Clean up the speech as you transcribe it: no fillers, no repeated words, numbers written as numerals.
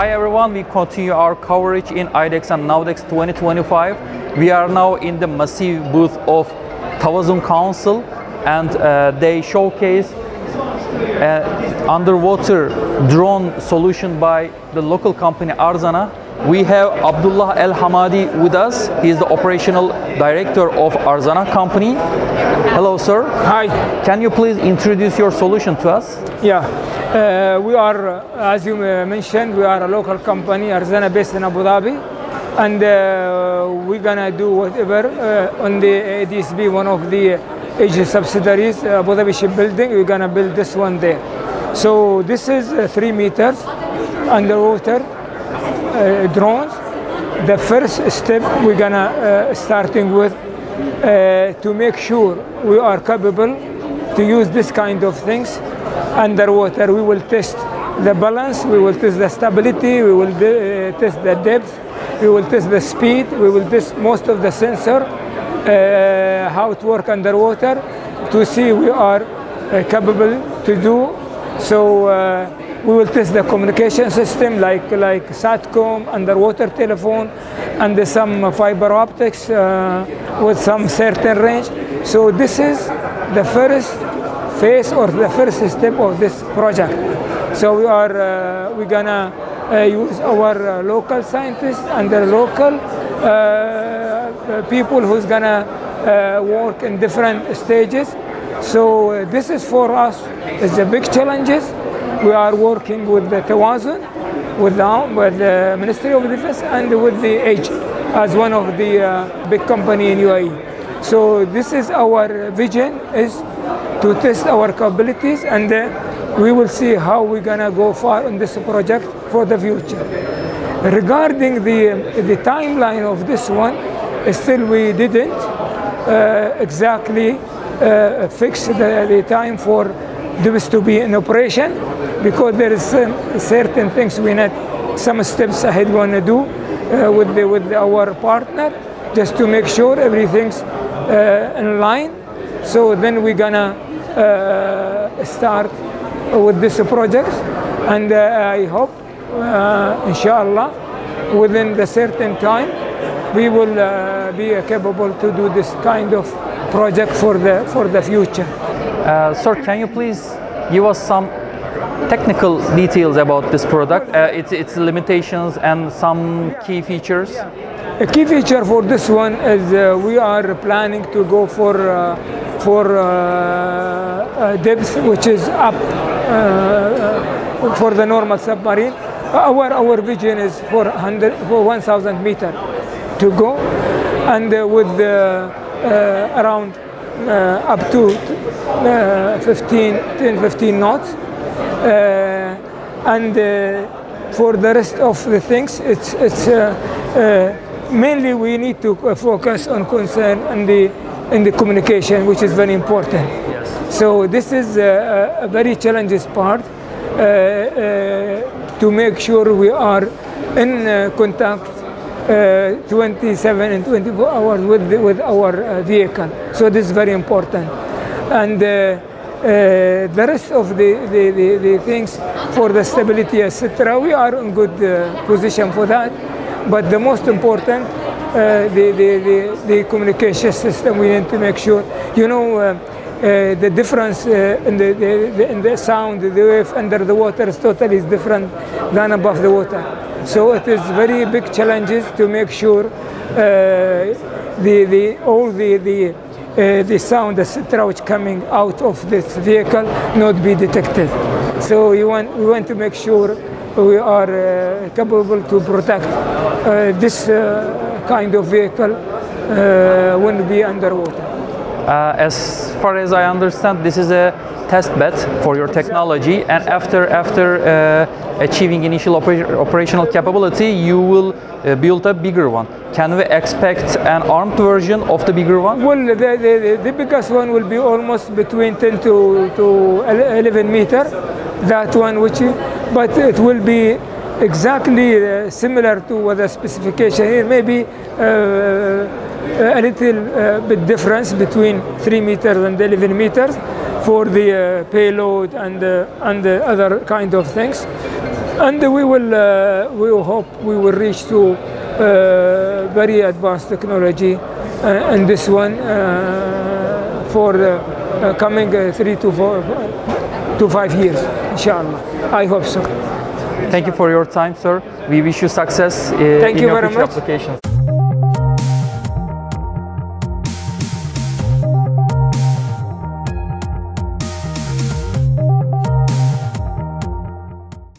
Hi everyone, we continue our coverage in IDEX and NAVDEX 2025. We are now in the massive booth of Tawazun Council, and they showcase underwater drone solution by the local company Arzanah. We have Abdullah El Hamadi with us. He is the operational director of Arzanah company. Hello sir. Hi. Can you please introduce your solution to us? Yeah. We are, as you mentioned, we are a local company, Arzanah, based in Abu Dhabi, and we're gonna do whatever on the ADSB, one of the Asian subsidiaries, Abu Dhabi Ship Building. We're gonna build this one there. So this is 3 meters underwater drones. The first step we're gonna starting with to make sure we are capable to use this kind of things underwater. We will test the balance, we will test the stability, we will test the depth, we will test the speed, we will test most of the sensor, how it works underwater, to see we are capable to do. So we will test the communication system like SATCOM, underwater telephone, and some fiber optics with some certain range. So this is the first phase or the first step of this project. So we are we're gonna use our local scientists and the local people who's gonna work in different stages. So this is for us is the big challenges. We are working with the Tawazun, with the Ministry of Defense, and with the H as one of the big company in UAE. So this is our vision, is to test our capabilities, and we will see how we're gonna go far on this project for the future. Regarding the timeline of this one, still we didn't exactly fix the time for this to be in operation, because there is certain things we need, some steps ahead we want to do with our partner, just to make sure everything's in line. So then we're gonna start with this project, and I hope, inshallah, within the certain time, we will be capable to do this kind of project for the future. Sir, can you please give us some technical details about this product, its limitations and some key features? Yeah. A key feature for this one is we are planning to go for depth which is up for the normal submarine. Our vision is for 1,000 meters to go, and with around up to 10-15 knots, and for the rest of the things, it's mainly we need to focus on concern and the communication, which is very important. Yes. So this is a very challenging part to make sure we are in contact 27 and 24 hours with our vehicle. So this is very important. And the rest of the things for the stability, etc., we are in good position for that. But the most important, the communication system, we need to make sure, you know, the difference in the sound, the wave under the water is totally different than above the water. So it is very big challenges to make sure all the sound, etc., which coming out of this vehicle not be detected. So we want to make sure we are capable to protect this kind of vehicle when we underwater. As far as I understand, this is a test bed for your technology, and after achieving initial operational capability, you will build a bigger one. Can we expect an armed version of the bigger one? Well, the biggest one will be almost between 10 to 11 meter. That one, but it will be exactly similar to what the specification here. Maybe a little bit difference between 3 meters and 11 meters for the payload and other kind of things. and we hope we will reach to very advanced technology in this one for the coming 3 to 4 to 5 years, inshallah. I hope so. Thank you for your time, sir. We wish you success in your future applications. Thank you very much.